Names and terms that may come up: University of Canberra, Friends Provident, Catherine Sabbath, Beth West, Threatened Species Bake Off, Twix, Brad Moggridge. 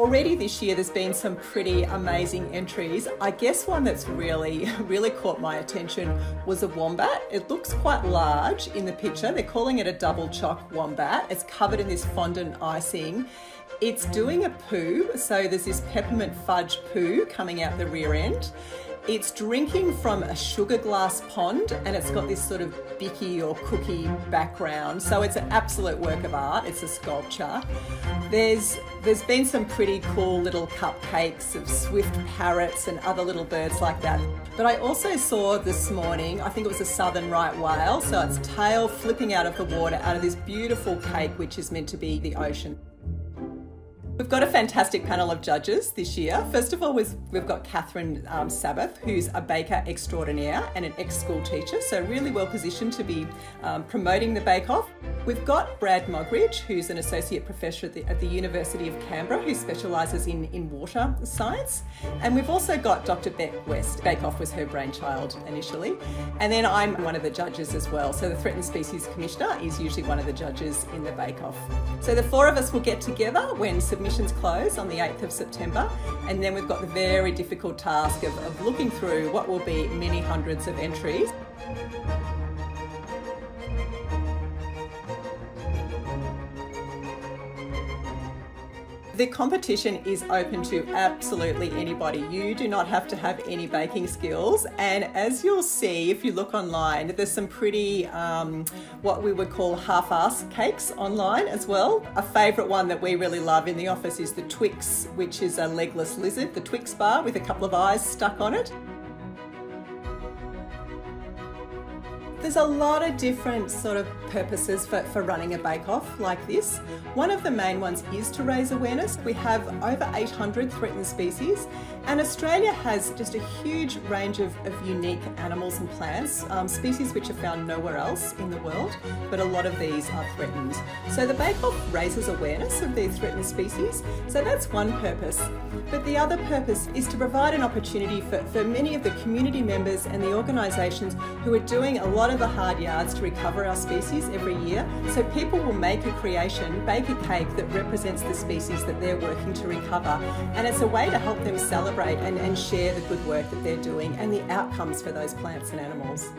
Already this year, there's been some pretty amazing entries. I guess one that's really caught my attention was a wombat. It looks quite large in the picture. They're calling it a double choc wombat. It's covered in this fondant icing. It's doing a poo, so there's this peppermint fudge poo coming out the rear end. It's drinking from a sugar glass pond and it's got this sort of bicky or cookie background. So it's an absolute work of art. It's a sculpture. There's been some pretty cool little cupcakes of swift parrots and other little birds like that. But I also saw this morning, I think it was a southern right whale, so its tail flipping out of the water out of this beautiful cake which is meant to be the ocean. We've got a fantastic panel of judges this year. First of all, we've got Catherine Sabbath, who's a baker extraordinaire and an ex-school teacher, so really well positioned to be promoting the Bake Off. We've got Brad Moggridge, who's an associate professor at the University of Canberra, who specialises in water science. And we've also got Dr. Beth West. Bake Off was her brainchild initially. And then I'm one of the judges as well. So the Threatened Species Commissioner is usually one of the judges in the Bake Off. So the four of us will get together when submissions close on the 8th of September, and then we've got the very difficult task of looking through what will be many hundreds of entries. The competition is open to absolutely anybody. You do not have to have any baking skills, and as you'll see if you look online, there's some pretty what we would call half-assed cakes online as well. A favourite one that we really love in the office is the Twix, which is a legless lizard, the Twix bar with a couple of eyes stuck on it. There's a lot of different sort of purposes for running a bake-off like this. One of the main ones is to raise awareness. We have over 800 threatened species, and Australia has just a huge range of unique animals and plants, species which are found nowhere else in the world, but a lot of these are threatened. So the bake-off raises awareness of these threatened species, so that's one purpose. But the other purpose is to provide an opportunity for many of the community members and the organisations who are doing a lot of the hard yards to recover our species every year, so people will make a creation, bake a cake that represents the species that they're working to recover, and it's a way to help them celebrate and share the good work that they're doing and the outcomes for those plants and animals.